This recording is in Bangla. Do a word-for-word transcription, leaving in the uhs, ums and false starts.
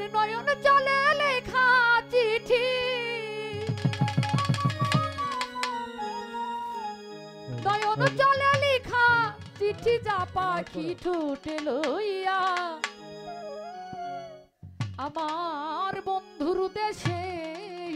ওর নয়ন জলে লেখা চিঠি, নয়ন জলে লেখা চিঠি যা পাখি ঠোঁটে লইয়া আমার বন্ধুর দেশে